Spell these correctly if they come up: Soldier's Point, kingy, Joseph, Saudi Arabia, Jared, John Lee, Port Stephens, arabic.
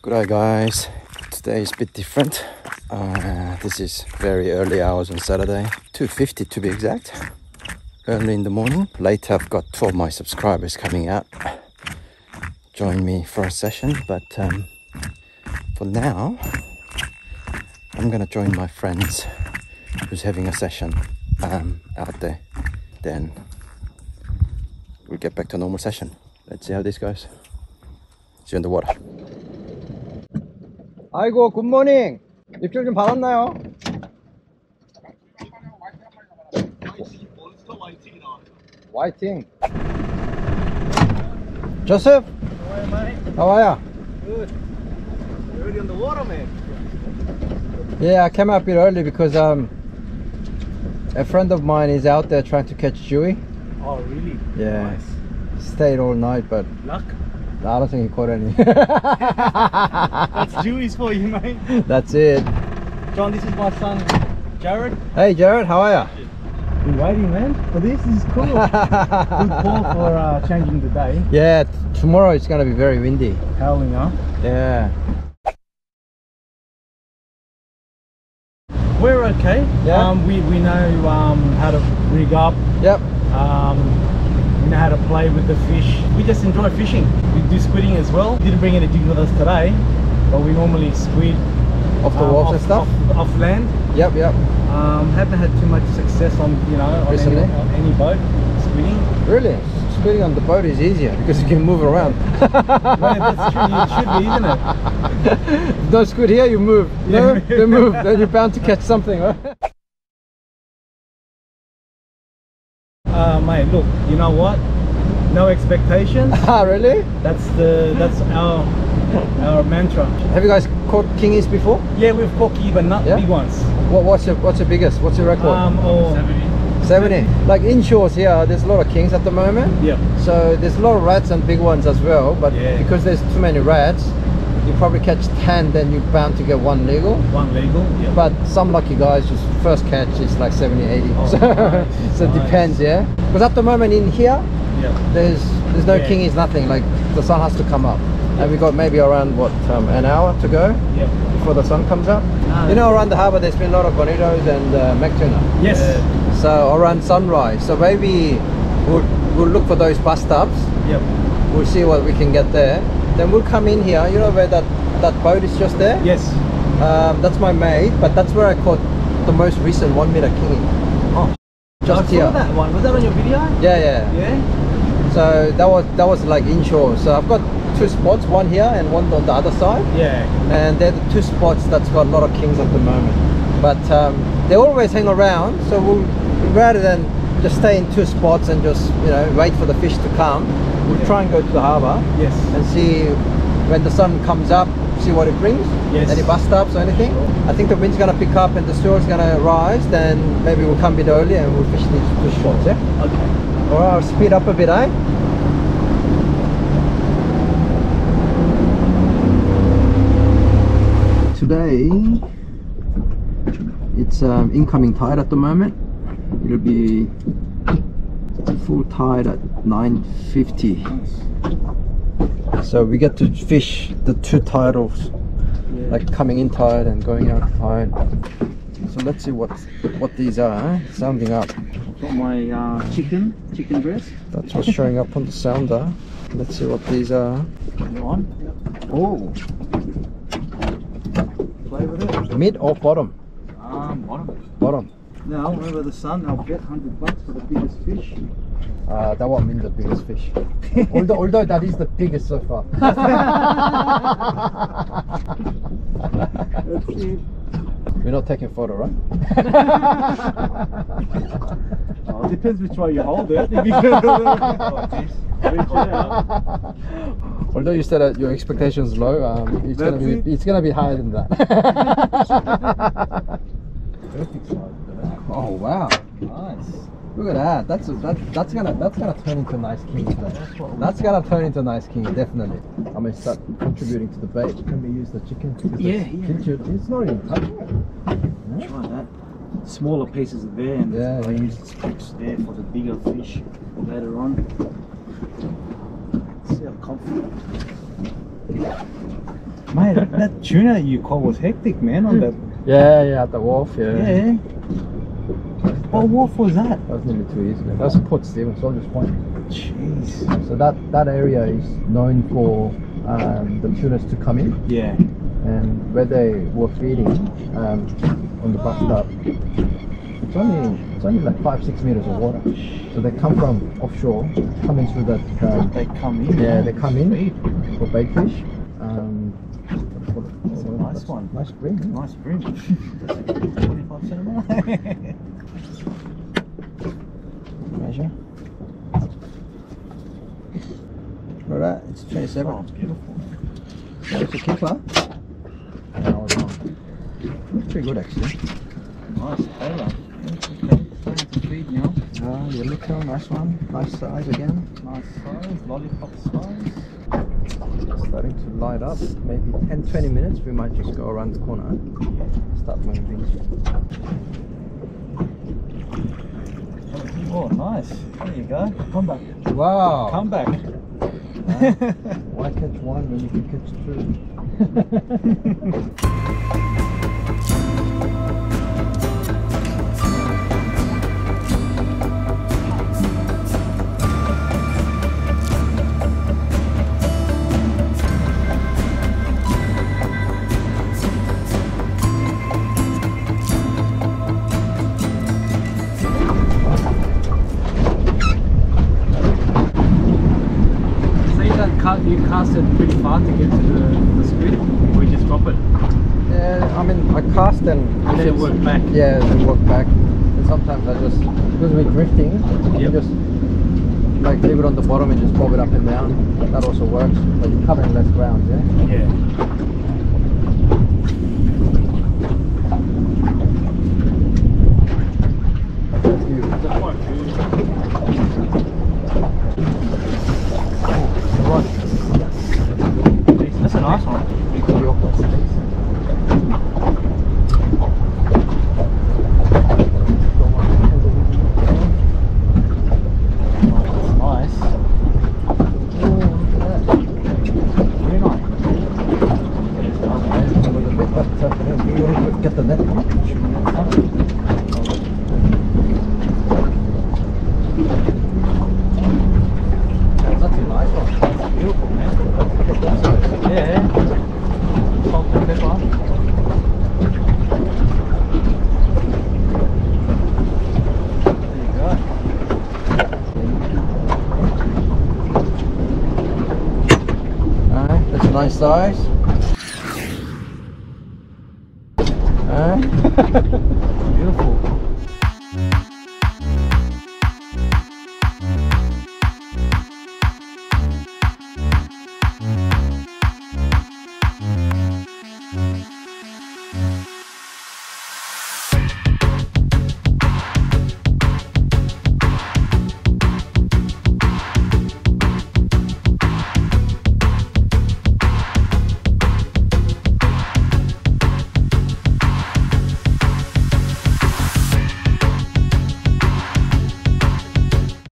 G'day guys, today is a bit different. This is very early hours on Saturday, 2:50 to be exact, early in the morning. Later I've got two of my subscribers coming out, join me for a session, but for now I'm gonna join my friends who's having a session out there. Then we'll get back to a normal session. Let's see how this goes. See you in the water. 아이고, 굿모닝. 입질 좀 받았나요? Whiting. Joseph. How are you? Good. You're early on the water, man. Yeah, I came out a bit early because a friend of mine is out there trying to catch Dewey. Oh, really? Yeah. Nice. Stayed all night, but... Luck? I don't think he caught any. That's Dewey's for you, mate. That's it. John, this is my son, Jared. Hey, Jared, how are you? Been waiting, man, for this. This is cool. Good call for changing the day. Yeah, tomorrow it's going to be very windy. Howling, huh? Yeah. We're okay. Yeah. We know how to rig up. Yep. We know how to play with the fish. We just enjoy fishing. We do squidding as well. We didn't bring any jig with us today, but we normally squid off the walls and stuff. Off land. Yep, yep. Haven't had too much success on any boat squidding. Really? Squidding on the boat is easier because you can move around. Well, that's true. It should be, isn't it? No squid here, you move. Yeah. No, they move, then you're bound to catch something, right? Mate, look, you know what? No expectations. Ah, really? That's our mantra. Have you guys caught kingies before? Yeah, we've caught kingies, but not big ones. What's your biggest? What's your record? 70. Like inshores here, there's a lot of kings at the moment. Yeah. So there's a lot of rats and big ones as well, but because there's too many rats, you probably catch 10, then you're bound to get one legal. One legal, yeah. But some lucky guys, just first catch is like 70, 80. Oh, so nice, so nice. It depends, yeah. Because at the moment in here, there's no kingies, nothing. Like the sun has to come up, and we got maybe around what an hour to go before the sun comes up. Nice. You know, around the harbour, there's been a lot of bonitos and mac tuna. Yes. So around sunrise, so maybe we'll look for those bus stops. Yep. We'll see what we can get there. Then we'll come in here, you know where that boat is just there? Yes. That's my mate, but that's where I caught the most recent 1 meter kingy. Oh, just here. I saw that one. Was that on your video? Yeah. So that was like inshore. So I've got two spots, one here and one on the other side. Yeah. And they're the two spots that's got a lot of kings at the moment. But they always hang around, so we'll, rather than just stay in two spots and just, you know, wait for the fish to come, we'll try and go to the harbour and see when the sun comes up, see what it brings, any bus stops or anything. I think the wind's going to pick up and the shore's going to rise, then maybe we'll come a bit early and we'll fish these two shots, yeah? Okay. Alright, I'll speed up a bit, eh? Today, it's incoming tide at the moment. It'll be full tide at 9:50, so we get to fish the two tidals, like coming in tide and going out tide. So let's see what these are. Sounding up. Got my chicken breast. That's what's showing up on the sounder. Let's see what these are. Oh, play with it. Mid or bottom? Bottom. Now, over the sun, I'll bet $100 for the biggest fish. That won't mean the biggest fish. although that is the biggest so far. That's it. We're not taking a photo, right? Well, it depends which way you hold it. Although you said that your expectations low, it's going to be higher than that. Perfect size. Oh wow! Nice. Look at that. That's gonna turn into a nice kingy. That's gonna turn into a nice kingy, definitely. I mean, start contributing to the bait. Can we use the chicken? Yeah. It's not even touching it. Try that. Smaller pieces there, and I use the sticks there for the bigger fish later on. See how confident. Mate, that tuna you caught was hectic, man, on that. Yeah, at the wharf, yeah. What wharf was that? That was nearly 2 years ago. That's Port Stephens, Soldier's Point. Jeez. So that area is known for the tunas to come in. Yeah. And where they were feeding on the bus stop, it's only like 5-6 meters of water. So they come from offshore, come in through that. They come in. Yeah, they come in for bait fish. That's a nice one. Nice brim. Yeah. Nice brim. That's a good 25% of mine. Measure. Alright, it's 27. Oh, beautiful. That's a keeper. Looks pretty good actually. Nice tailor. Okay, starting to feed now. Yeah, look how nice one. Nice size again. Nice size, lollipop size. Starting to light up. Maybe 10-20 minutes, we might just go around the corner and start moving. Oh, nice. There you go. Come back. Wow. Come back. Why catch one when you can catch two? You cast it pretty far to get to the squid, or you just drop it? Yeah, I mean I cast and then work back. Yeah, then work back. And sometimes I just, because we're drifting, yep. You just like leave it on the bottom and just bob it up and down. That also works, but you're covering less ground, yeah? Size.